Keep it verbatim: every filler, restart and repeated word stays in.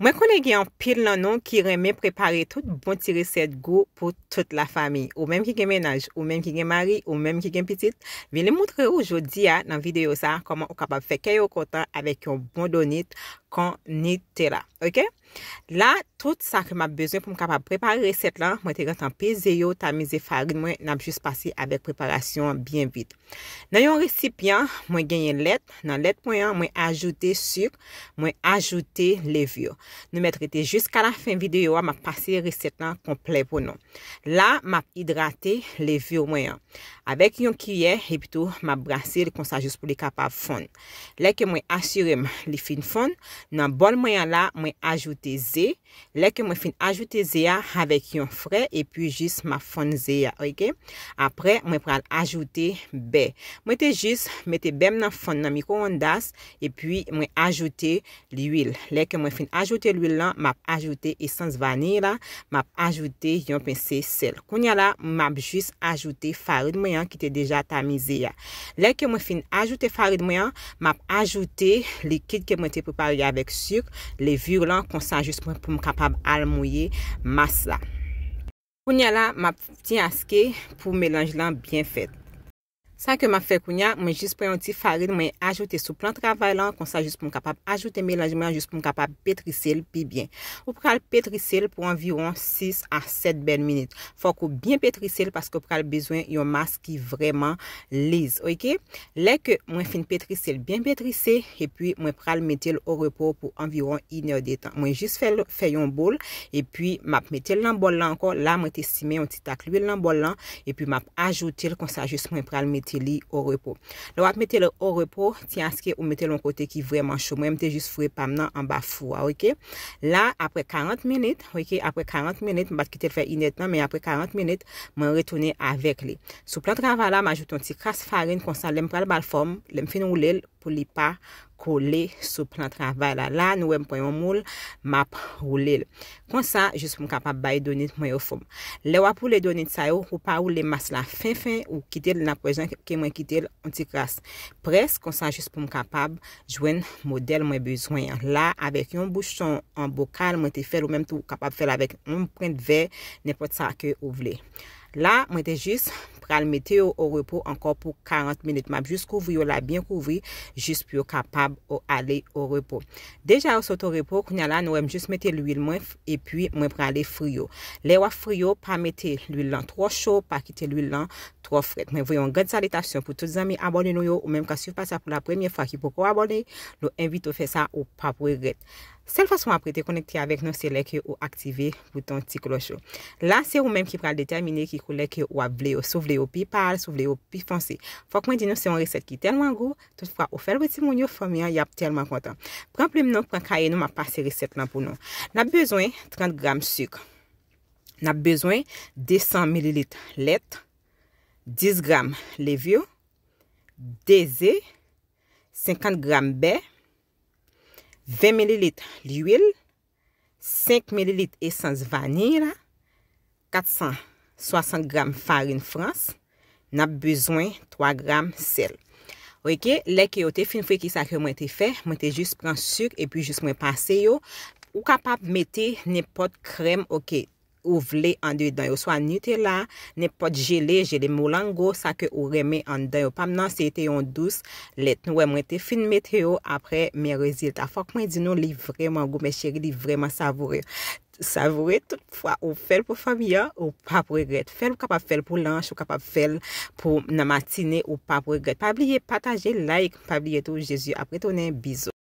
Mwen konnen gen an pil nan nou ki reme prepare tout bon ti resèt go pou tout la fami. Ou menm ki gen ménage, ou menm ki gen mari, ou menm ki gen pitit. Vin li montre ou jodi a nan vidéo sa comment ou kapab fè kay yo kontan avec yon bon donit kon nite la. OK? Là tout ça que m'a besoin pour me capable préparer recette là, moi te rentan pèse yo, tamize farine moi n'a juste passer avec préparation bien vite. Dans yon récipient, moi gagner lait, dans lait moi moi ajouter sucre, moi ajouter levure. Nous mettrete jusqu'à la fin vidéo, m'a passer recette là complet pour nous. Là, m'a hydrater levure moi avec yon cuillère et puis tout m'a brasser comme ça juste pour les capable fondre. Là que moi assurer les fin fondre, dans bol moi là, moi ajouter zé, là que moi fin ajouter zé avec yon frais et puis juste m'a fondre zé, OK? Après moi pral ajouter baie. Moi te juste mettre baie dans fondre dans micro-ondas et puis moi ajouter l'huile. Là que moi fin ajouter l'huile là, m'a ajouter essence vanille là, m'a ajouter yon pincée sel. Kounya là, m'a juste ajouter farine moyen qui était déjà tamisé. Là que moi fin ajouter farine moyen, m'a ajouter liquide que moi te préparé avec sucre, levure là comme ça juste pour pour me capable al mouiller masse là. Kounya là, m'a tient à ce que pour mélange là bien fait. Ça que m'a fait kounya, moi juste prend un petit farine, moi ajouter sous plan travail là comme ça juste pour capable ajouter mélange moi juste pour capable pétrisser puis bien. Ou pral pétrisser pour environ six à sept belles minutes. Faut qu'on bien pétrisser parce que pral besoin yon masse qui vraiment lisse, OK? Là que moi fin pétrisser bien pétrisser et puis moi pral mettre au repos pour environ une heure de temps. Moi juste faire faire yon bol et puis m'a mettre dans bol là encore, là moi te simer un petit tac l'huile dans bol là et puis m'a ajouter comme ça juste moi pral mettre li au repos. Là on va mettre le au repos, tiens à ce que on mette l'on côté qui vraiment chaud. Moi m'était juste fouet pamnan en bas four, OK? Là après quarante minutes, OK, après quarante minutes, m'pas quitter faire inette non, mais après quarante minutes, m'en retourner avec lui. Sous plan travail là, m'ajoute un petit crasse farine comme ça, l'aime pas le bal forme, l'aime fin rouler pour li pas coller sous plan travail là. Là nous on prend un moule, m'a rouler. Comme ça, juste pour capable bailler donner moi au forme. Là on pour les donner ça yo, ou pas rouler masse la fin fin ou quitter la présent que moi quitter anti-crasse presque comme ça juste pour me capable joindre modèle moi besoin là avec un bouchon en bocal moi te faire ou même tout capable faire avec un point de verre n'importe ça que vous voulez. Là moi te juste pral mettre au repos encore pour quarante minutes m'a juste couvrir là bien couvrir juste pour capable aller au repos. Déjà au repos qu'on a là nous aime juste mettre l'huile moins et puis moi pral aller frio. Les wa frio pas mettre l'huile là trop chaud pas quitter l'huile là trop frette. Mais voyons grande salutation pour tous les amis abonnez-nous ou même quand suivez pas ça pour la première fois qui pourquoi vous abonner, nous invite à faire ça ou pas pour regret. Seule façon après te connecter avec nous c'est liker ou activer bouton petit cloche. Là c'est vous même qui pral déterminer qui couleur que ou ablé ou sauver au pi pâle, sauver au pi foncé. Faut que moi dis nous c'est une recette qui tellement goût, toutefois au fait le petit mounio famille, il y a tellement content. Prends plume nous, prends cahier nous m'a passer recette là pour nous. N'a besoin trente g sucre. N'a besoin deux cents millilitres lait, dix grammes levure, deux œufs, cinquante grammes baie, vingt millilitres l'huile, cinq millilitres essence vanille, quatre cent soixante grammes farine France, n'a besoin trois grammes sel. OK, les que te fin fouet qui ça que moi te fait, moi te juste prend sucre et puis juste moi passer yo ou capable mettre n'importe crème, OK. Ou vle en dedans, soit Nutella, n'importe gelé, gelé Molango, ça que ou remet en dedans. Pas maintenant, c'était en douce, let nous aimer te fin météo après mes résultats. Faut que moi dis nous li vraiment goût mes chéris, li vraiment savoureux. Savoureux toutefois ou fait pour famille ou pas pour regret. Fait capable faire pour lunch ou capable faire pour la matinée ou pas pour regret. Pas oublier partager, like, pas oublier tout Jésus après ton bisou.